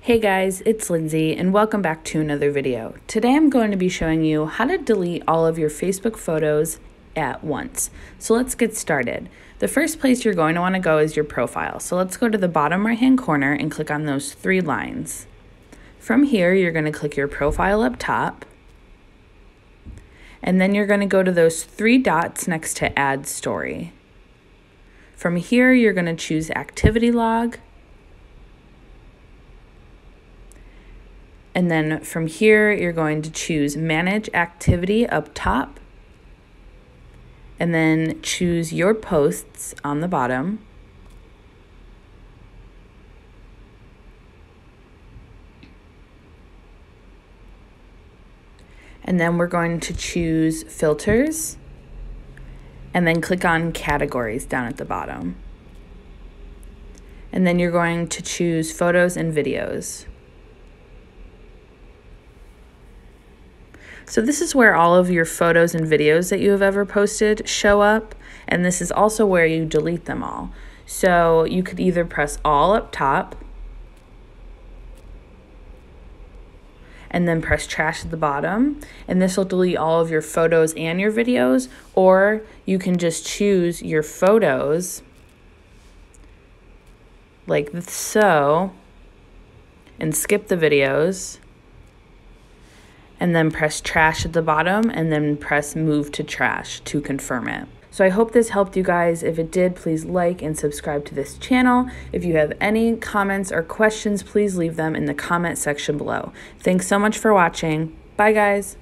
Hey guys, it's Lindsay and welcome back to another video. Today I'm going to be showing you how to delete all of your Facebook photos at once. So let's get started. The first place you're going to want to go is your profile. So let's go to the bottom right hand corner and click on those three lines. From here, you're going to click your profile up top. And then you're going to go to those three dots next to Add Story. From here, you're going to choose Activity Log. And then from here, you're going to choose Manage Activity up top. And then choose Your Posts on the bottom. And then we're going to choose Filters. And then click on Categories down at the bottom. And then you're going to choose Photos and Videos. So this is where all of your photos and videos that you have ever posted show up, and this is also where you delete them all. So you could either press All up top, and then press Trash at the bottom, and this will delete all of your photos and your videos, or you can just choose your photos like so, and skip the videos. And then press Trash at the bottom and then press Move to Trash to confirm it. So I hope this helped you guys. If it did, please like and subscribe to this channel. If you have any comments or questions, please leave them in the comment section below. Thanks so much for watching. Bye guys.